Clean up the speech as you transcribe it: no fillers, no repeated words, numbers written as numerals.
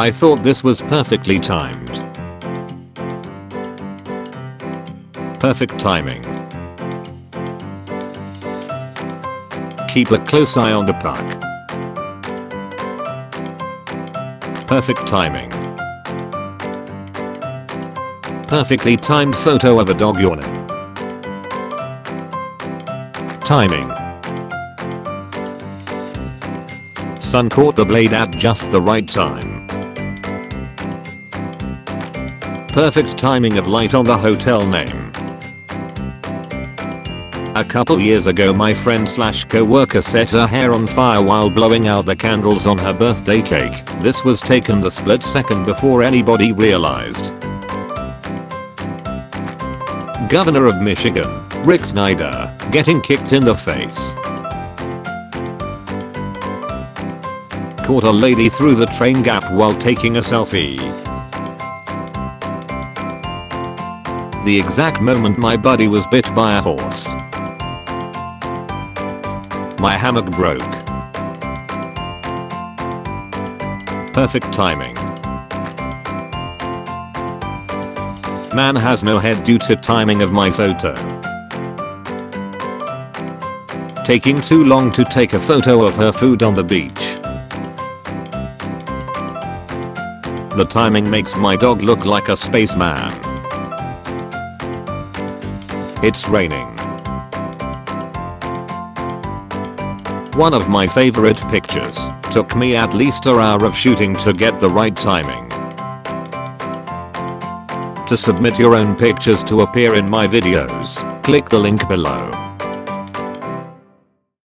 I thought this was perfectly timed. Perfect timing. Keep a close eye on the puck. Perfect timing. Perfectly timed photo of a dog yawning. Timing. Sun caught the blade at just the right time. Perfect timing of light on the hotel name. A couple years ago my friend slash co-worker set her hair on fire while blowing out the candles on her birthday cake. This was taken the split second before anybody realized. Governor of Michigan, Rick Snyder, getting kicked in the face. Caught a lady through the train gap while taking a selfie. The exact moment my buddy was bit by a horse. My hammock broke. Perfect timing. Man has no head due to timing of my photo. Taking too long to take a photo of her food on the beach. The timing makes my dog look like a spaceman. It's raining. One of my favorite pictures. Took me at least an hour of shooting to get the right timing. To submit your own pictures to appear in my videos, click the link below.